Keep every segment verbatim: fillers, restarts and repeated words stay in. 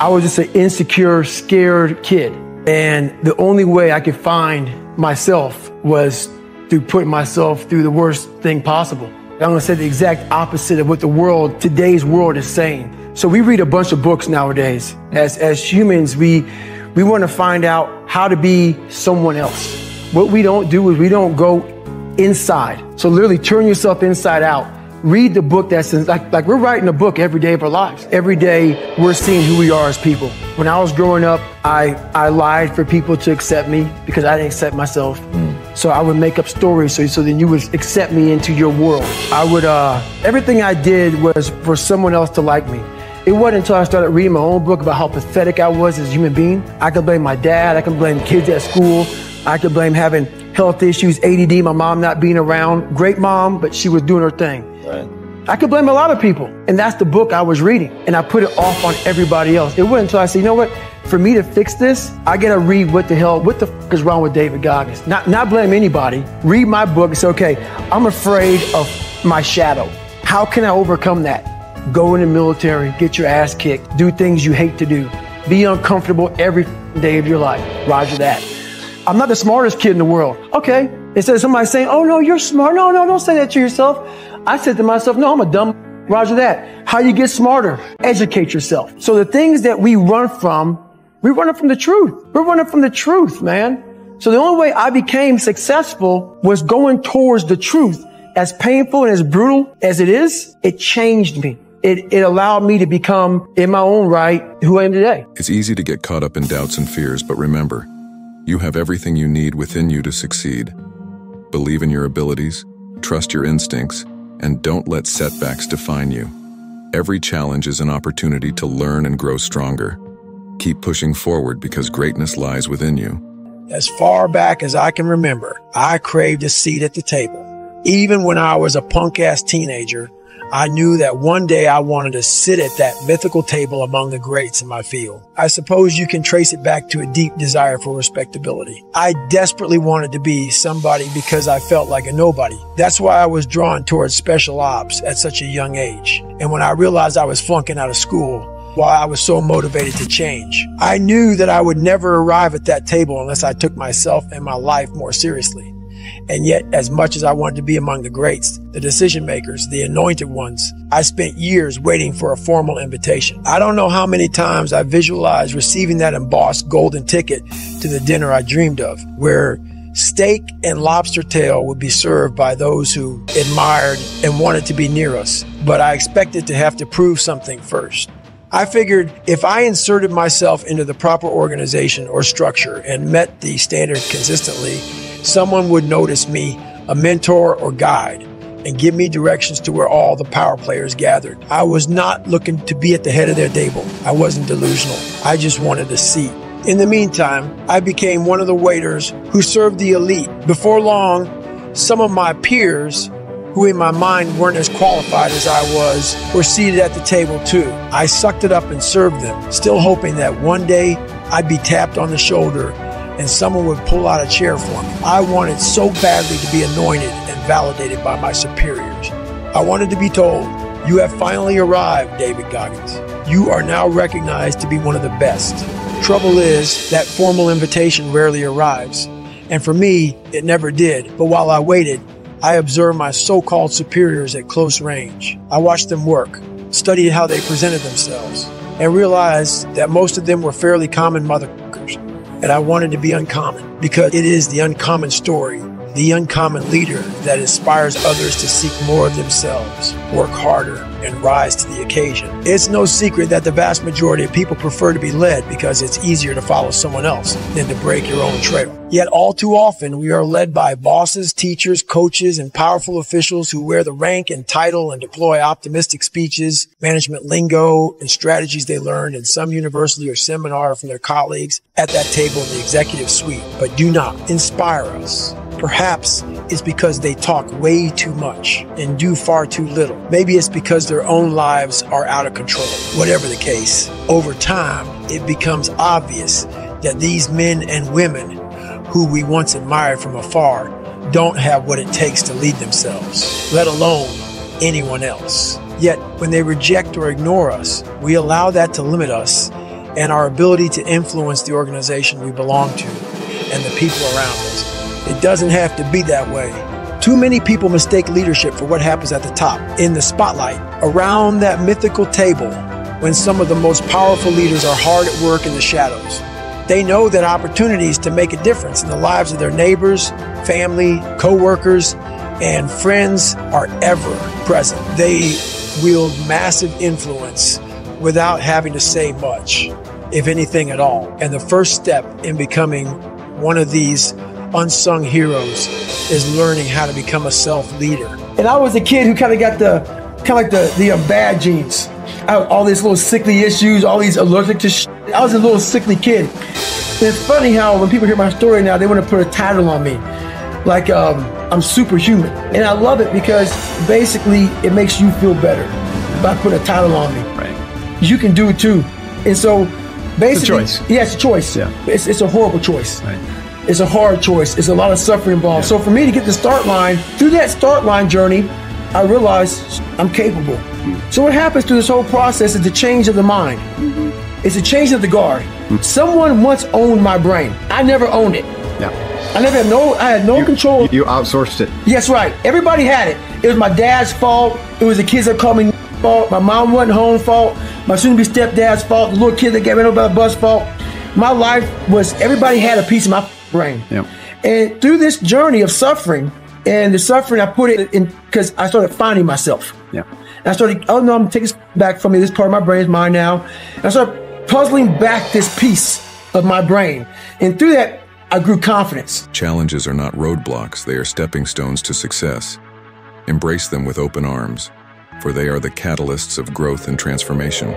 I was just an insecure, scared kid. And the only way I could find myself was through putting myself through the worst thing possible. I'm gonna say the exact opposite of what the world, today's world is saying. So we read a bunch of books nowadays. As, as humans, we, we wanna find out how to be someone else. What we don't do is we don't go inside. So literally turn yourself inside out. Read the book that's in, like, like we're writing a book every day of our lives. Every day we're seeing who we are as people. When I was growing up, I, I lied for people to accept me because I didn't accept myself. Mm. So I would make up stories so, so then you would accept me into your world. I would, uh, everything I did was for someone else to like me. It wasn't until I started reading my own book about how pathetic I was as a human being. I could blame my dad, I could blame kids at school, I could blame having health issues, A D D, my mom not being around. Great mom, but she was doing her thing. Right. I could blame a lot of people, and that's the book I was reading, and I put it off on everybody else. It wasn't until I said, you know what, for me to fix this, I gotta read what the hell, what the f is wrong with David Goggins. Not, not blame anybody, read my book and say, okay, I'm afraid of my shadow. How can I overcome that? Go in the military, get your ass kicked, do things you hate to do, be uncomfortable every day of your life, roger that. I'm not the smartest kid in the world. Okay, instead of somebody saying, oh no, you're smart, no, no, don't say that to yourself. I said to myself, no, I'm a dumb, roger that. How you get smarter? Educate yourself. So the things that we run from, we run from the truth. We're running from the truth, man. So the only way I became successful was going towards the truth. As painful and as brutal as it is, it changed me. It, it allowed me to become, in my own right, who I am today. It's easy to get caught up in doubts and fears, but remember, you have everything you need within you to succeed. Believe in your abilities, trust your instincts, and don't let setbacks define you. Every challenge is an opportunity to learn and grow stronger. Keep pushing forward because greatness lies within you. As far back as I can remember, I craved a seat at the table. Even when I was a punk-ass teenager, I knew that one day I wanted to sit at that mythical table among the greats in my field. I suppose you can trace it back to a deep desire for respectability. I desperately wanted to be somebody because I felt like a nobody. That's why I was drawn towards special ops at such a young age. And when I realized I was flunking out of school, why I was so motivated to change. I knew that I would never arrive at that table unless I took myself and my life more seriously. And yet, as much as I wanted to be among the greats, the decision makers, the anointed ones, I spent years waiting for a formal invitation. I don't know how many times I visualized receiving that embossed golden ticket to the dinner I dreamed of, where steak and lobster tail would be served by those who admired and wanted to be near us. But I expected to have to prove something first. I figured if I inserted myself into the proper organization or structure and met the standard consistently, someone would notice me, a mentor or guide, and give me directions to where all the power players gathered. I was not looking to be at the head of their table. I wasn't delusional. I just wanted a seat. In the meantime, I became one of the waiters who served the elite. Before long, some of my peers, who in my mind weren't as qualified as I was, were seated at the table too. I sucked it up and served them, still hoping that one day I'd be tapped on the shoulder and someone would pull out a chair for me. I wanted so badly to be anointed and validated by my superiors. I wanted to be told, you have finally arrived, David Goggins. You are now recognized to be one of the best. Trouble is, that formal invitation rarely arrives. And for me, it never did. But while I waited, I observed my so-called superiors at close range. I watched them work, studied how they presented themselves, and realized that most of them were fairly common motherfuckers. And I wanted to be uncommon, because it is the uncommon story, the uncommon leader that inspires others to seek more of themselves, work harder, and rise to the occasion. It's no secret that the vast majority of people prefer to be led because it's easier to follow someone else than to break your own trail. Yet all too often, we are led by bosses, teachers, coaches, and powerful officials who wear the rank and title and deploy optimistic speeches, management lingo, and strategies they learned in some university or seminar from their colleagues at that table in the executive suite, but do not inspire us. Perhaps it's because they talk way too much and do far too little. Maybe it's because their own lives are out of control. Whatever the case, over time, it becomes obvious that these men and women who we once admired from afar don't have what it takes to lead themselves, let alone anyone else. Yet, when they reject or ignore us, we allow that to limit us and our ability to influence the organization we belong to and the people around us. It doesn't have to be that way. Too many people mistake leadership for what happens at the top, in the spotlight, around that mythical table, when some of the most powerful leaders are hard at work in the shadows. They know that opportunities to make a difference in the lives of their neighbors, family, co-workers, and friends are ever present. They wield massive influence without having to say much, if anything at all. And the first step in becoming one of these unsung heroes is learning how to become a self-leader. And I was a kid who kind of got the, kind of like the, the um, bad genes. I, all these little sickly issues, all these allergic to sh I was a little sickly kid. And it's funny how when people hear my story now, they want to put a title on me. Like um, I'm superhuman. And I love it because basically it makes you feel better by putting a title on me. Right. You can do it too. And so basically- It's a choice. Yeah, it's a choice. Yeah. It's, it's a horrible choice. Right. It's a hard choice. It's a lot of suffering involved. Yeah. So for me to get the start line, through that start line journey, I realized I'm capable. So what happens through this whole process is the change of the mind. Mm-hmm. It's a change of the guard. Mm-hmm. Someone once owned my brain. I never owned it. Yeah. I never had no, I had no you, control. You outsourced it. Yes, right. Everybody had it. It was my dad's fault. It was the kids that called me fault. My mom wasn't home fault. My soon-to-be stepdad's fault. The little kid that got ran over by the bus fault. My life was, everybody had a piece of my brain. Yeah. And through this journey of suffering, and the suffering I put it in, because I started finding myself. Yeah. I started, oh no, I'm gonna take this back from me. This part of my brain is mine now. And I started puzzling back this piece of my brain. And through that, I grew confidence. Challenges are not roadblocks, they are stepping stones to success. Embrace them with open arms, for they are the catalysts of growth and transformation.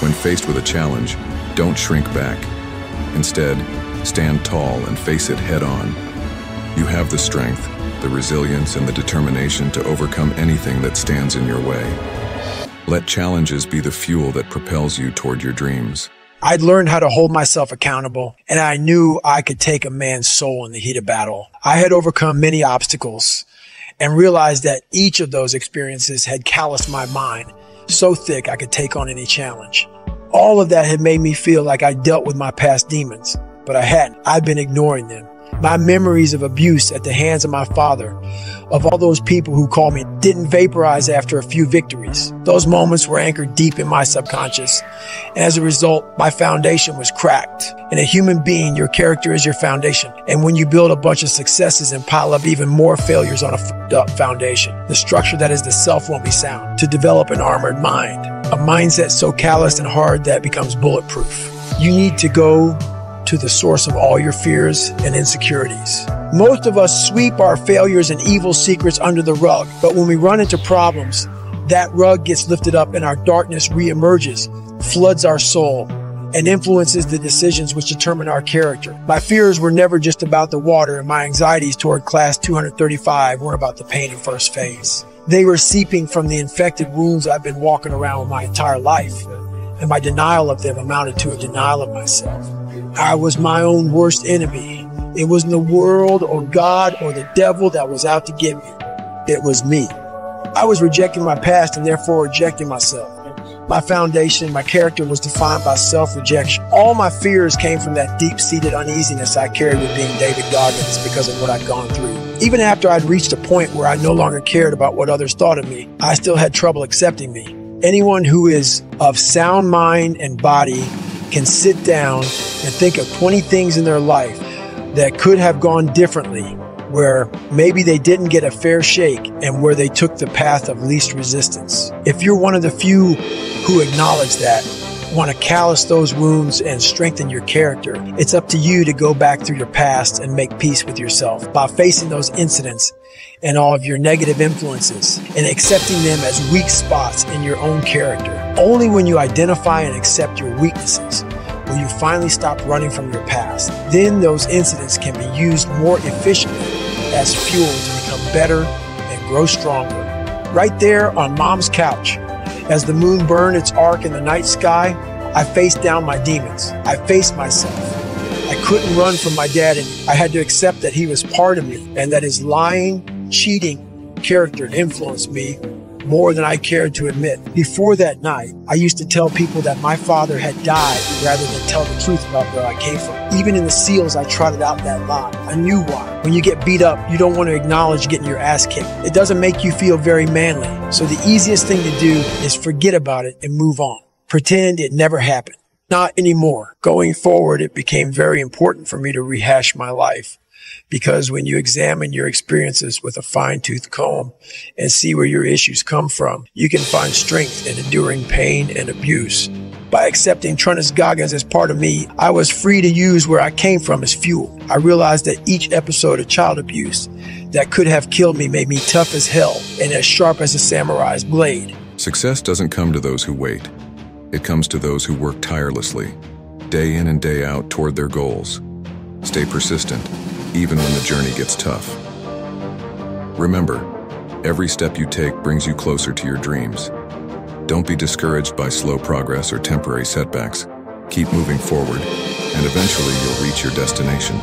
When faced with a challenge, don't shrink back. Instead, stand tall and face it head on. You have the strength, the resilience, and the determination to overcome anything that stands in your way. Let challenges be the fuel that propels you toward your dreams. I'd learned how to hold myself accountable, and I knew I could take a man's soul in the heat of battle. I had overcome many obstacles and realized that each of those experiences had calloused my mind so thick I could take on any challenge. All of that had made me feel like I dealt with my past demons, but I hadn't. I'd been ignoring them. My memories of abuse at the hands of my father, of all those people who called me, didn't vaporize after a few victories. Those moments were anchored deep in my subconscious. And as a result, my foundation was cracked. In a human being, your character is your foundation. And when you build a bunch of successes and pile up even more failures on a fucked up foundation, the structure that is the self won't be sound. To develop an armored mind, a mindset so calloused and hard that it becomes bulletproof. You need to go to the source of all your fears and insecurities. Most of us sweep our failures and evil secrets under the rug, but when we run into problems, that rug gets lifted up and our darkness reemerges, floods our soul, and influences the decisions which determine our character. My fears were never just about the water, and my anxieties toward class two hundred thirty-five weren't about the pain in first phase. They were seeping from the infected wounds I've been walking around with my entire life, and my denial of them amounted to a denial of myself. I was my own worst enemy. It wasn't the world or God or the devil that was out to get me. It was me. I was rejecting my past and therefore rejecting myself. My foundation, my character was defined by self-rejection. All my fears came from that deep-seated uneasiness I carried with being David Goggins because of what I'd gone through. Even after I'd reached a point where I no longer cared about what others thought of me, I still had trouble accepting me. Anyone who is of sound mind and body can sit down and think of twenty things in their life that could have gone differently, where maybe they didn't get a fair shake and where they took the path of least resistance. If you're one of the few who acknowledge that, want to callous those wounds and strengthen your character, it's up to you to go back through your past and make peace with yourself by facing those incidents and all of your negative influences and accepting them as weak spots in your own character. Only when you identify and accept your weaknesses will you finally stop running from your past. Then those incidents can be used more efficiently as fuel to become better and grow stronger. Right there on mom's couch, as the moon burned its arc in the night sky, I faced down my demons. I faced myself. I couldn't run from my dad, and I had to accept that he was part of me and that his lying, cheating character influenced me more than I cared to admit. Before that night, I used to tell people that my father had died rather than tell the truth about where I came from. Even in the SEALs, I trotted out that lie. I knew why. When you get beat up, you don't want to acknowledge getting your ass kicked. It doesn't make you feel very manly. So the easiest thing to do is forget about it and move on. Pretend it never happened. Not anymore. Going forward, it became very important for me to rehash my life, because when you examine your experiences with a fine-tooth comb and see where your issues come from, you can find strength in enduring pain and abuse. By accepting Trunnis Goggins as part of me, I was free to use where I came from as fuel. I realized that each episode of child abuse that could have killed me made me tough as hell and as sharp as a samurai's blade. Success doesn't come to those who wait. It comes to those who work tirelessly, day in and day out, toward their goals. Stay persistent, even when the journey gets tough. Remember, every step you take brings you closer to your dreams. Don't be discouraged by slow progress or temporary setbacks. Keep moving forward, and eventually you'll reach your destination.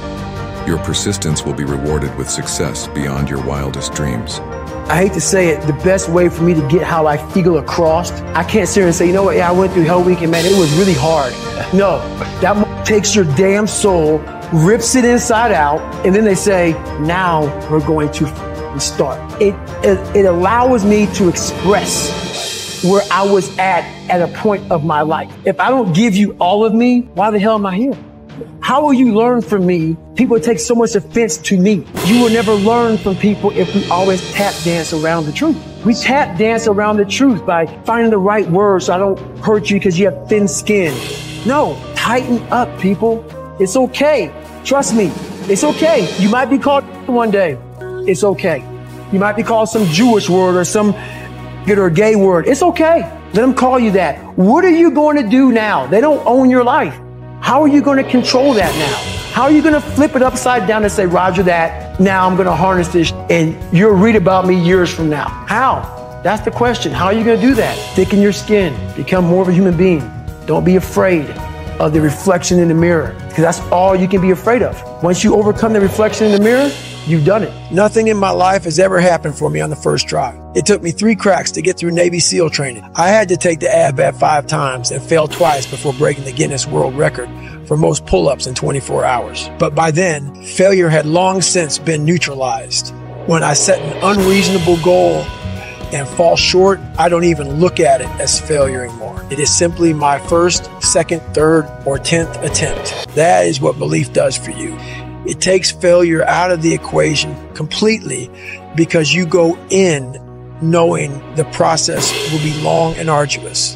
Your persistence will be rewarded with success beyond your wildest dreams. I hate to say it, the best way for me to get how I feel across, I can't sit here and say, you know what, yeah, I went through Hell Week and man, it was really hard. No, that m takes your damn soul, rips it inside out, and then they say, now we're going to f start. It, it, it allows me to express where I was at at a point of my life. If I don't give you all of me, why the hell am I here? How will you learn from me? People take so much offense to me. You will never learn from people if we always tap dance around the truth. We tap dance around the truth by finding the right words so I don't hurt you because you have thin skin. No, tighten up, people. It's okay. Trust me, it's okay. You might be called one day. It's okay. You might be called some Jewish word or some good or gay word. It's okay. Let them call you that. What are you going to do now? They don't own your life. How are you going to control that now? How are you going to flip it upside down and say, Roger that, now I'm going to harness this and you'll read about me years from now? How? That's the question. How are you going to do that? Thicken your skin. Become more of a human being. Don't be afraid of the reflection in the mirror, because that's all you can be afraid of. Once you overcome the reflection in the mirror, you've done it. Nothing in my life has ever happened for me on the first try. It took me three cracks to get through Navy SEAL training. I had to take the ABAT five times and failed twice before breaking the Guinness World Record for most pull-ups in twenty-four hours. But by then, failure had long since been neutralized. When I set an unreasonable goal and fall short, I don't even look at it as failure anymore. It is simply my first, second, third, or tenth attempt. That is what belief does for you. It takes failure out of the equation completely, because you go in knowing the process will be long and arduous.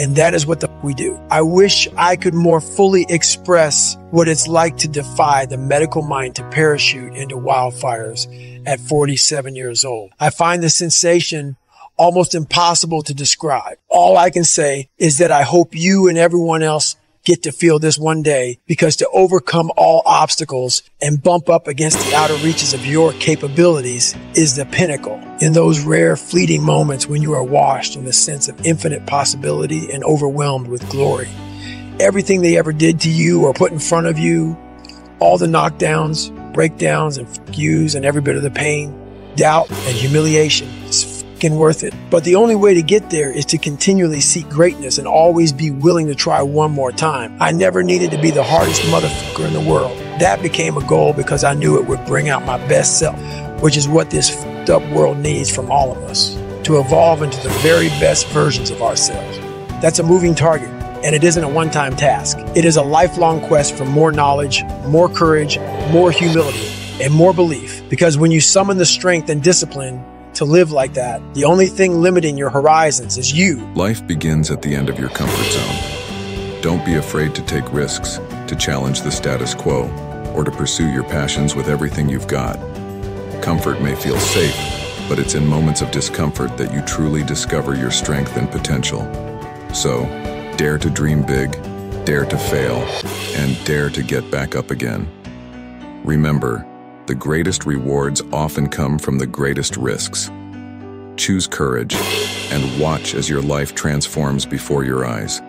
And that is what the f we do. I wish I could more fully express what it's like to defy the medical mind to parachute into wildfires at forty-seven years old. I find the sensation almost impossible to describe. All I can say is that I hope you and everyone else get to feel this one day, because to overcome all obstacles and bump up against the outer reaches of your capabilities is the pinnacle. In those rare fleeting moments when you are washed in the sense of infinite possibility and overwhelmed with glory, everything they ever did to you or put in front of you, all the knockdowns, breakdowns, and f yous, and every bit of the pain, doubt, and humiliation, it's f***ing worth it. But the only way to get there is to continually seek greatness and always be willing to try one more time. I never needed to be the hardest motherfucker in the world. That became a goal because I knew it would bring out my best self, which is what this f***ed up world needs from all of us, to evolve into the very best versions of ourselves. That's a moving target, and it isn't a one-time task. It is a lifelong quest for more knowledge, more courage, more humility, and more belief. Because when you summon the strength and discipline to live like that, the only thing limiting your horizons is you. Life begins at the end of your comfort zone. Don't be afraid to take risks, to challenge the status quo, or to pursue your passions with everything you've got. Comfort may feel safe, but it's in moments of discomfort that you truly discover your strength and potential. So, dare to dream big, dare to fail, and dare to get back up again. Remember, the greatest rewards often come from the greatest risks. Choose courage and watch as your life transforms before your eyes.